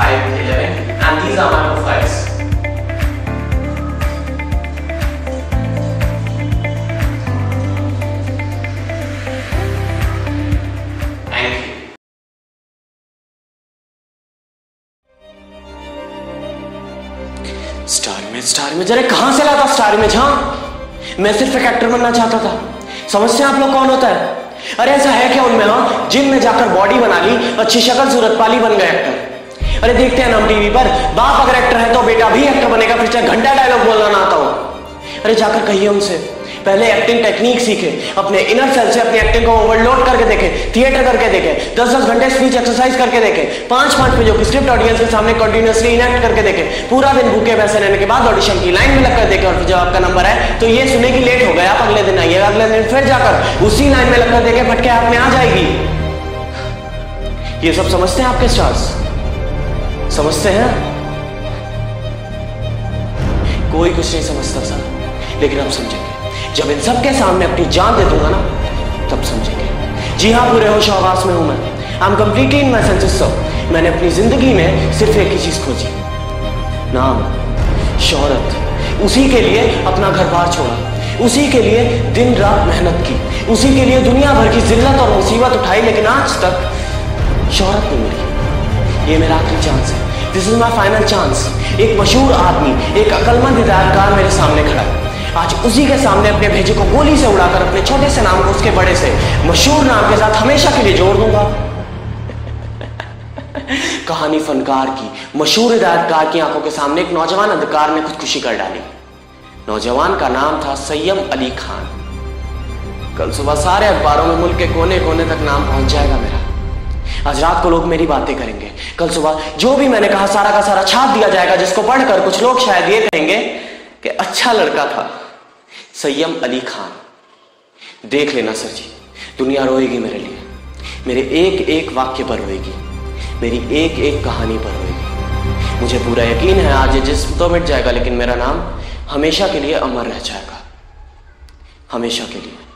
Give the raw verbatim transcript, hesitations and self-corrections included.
five, eleven, and these are my profiles. Star में star में जरा कहां से लाता स्टार में झा? मैं सिर्फ एक एक्टर बनना चाहता था। समझते हैं आप लोग कौन होता है? अरे ऐसा है क्या उनमें? हाँ, जिम में जाकर बॉडी बना ली, अच्छी शक्ल सूरत पाली, बन गए एक्टर। अरे देखते हैं ना हम टीवी पर, बाप अगर एक्टर है तो बेटा भी एक्टर बनेगा, फिर चाहे घंटा डायलॉग बोलना ना आता हो। अरे जाकर कहिए उनसे, पहले एक्टिंग टेक्निक सीखे, अपने इनर सेल से अपनी एक्टिंग को ओवरलोड करके देखें, थिएटर करके देखें, दस दस घंटे स्पीच एक्सरसाइज करके देखें, पांच पांच पेजों की स्क्रिप्ट ऑडियंस के सामने कंटिन्यूअसली इनएक्ट करके देखें, पूरा दिन भूखे पैसे लेने के बाद ऑडिशन की लाइन में लगकर देखें, और जब आपका नंबर है तो ये सुने कि लेट हो गया, आप अगले दिन आइए, अगले दिन फिर जाकर उसी लाइन में लगकर देखें, फटके आप में आ जाएगी। ये सब समझते हैं आपके स्टार्स? समझते हैं? कोई कुछ नहीं समझता सर, लेकिन हम समझेंगे जब इन सबके सामने अपनी जान दे दूंगा ना, तब समझेंगे। जी हाँ, पूरे होश आवास में हूं मैं। I am completely in my senses sir. मैंने अपनी जिंदगी में सिर्फ एक ही चीज खोजी, नाम, शोहरत। उसी के लिए अपना घर बार छोड़ा, उसी के लिए दिन रात मेहनत की, उसी के लिए दुनिया भर की जिल्लत और मुसीबत उठाई, लेकिन आज तक शोहरत नहीं मिली। ये मेरा आखिरी चांस है, this is my final chance. एक मशहूर आदमी, एक अक्लमंद हिदायतकार मेरे सामने खड़ा है। आज उसी के सामने अपने भेजे को गोली से उड़ाकर अपने छोटे से नाम को उसके बड़े से मशहूर नाम के साथ हमेशा के लिए जोड़ दूंगा। कहानी फनकार की, मशहूर हिदायतकार की आंखों के सामने एक नौजवान अधिकार ने खुदकुशी कर डाली। नौजवान का नाम था सैयम अली खान। कल सुबह सारे अखबारों में मुल्क के कोने कोने तक नाम पहुंच जाएगा मेरा। आज रात को लोग मेरी बातें करेंगे, कल सुबह जो भी मैंने कहा सारा का सारा छाप दिया जाएगा, जिसको पढ़कर कुछ लोग शायद ये कहेंगे कि अच्छा लड़का था सैयम अली खान। देख लेना सर जी, दुनिया रोएगी मेरे लिए, मेरे एक एक वाक्य पर रोएगी, मेरी एक एक कहानी पर रोएगी। मुझे पूरा यकीन है आज ये जिस्म तो मिट जाएगा, लेकिन मेरा नाम हमेशा के लिए अमर रह जाएगा, हमेशा के लिए।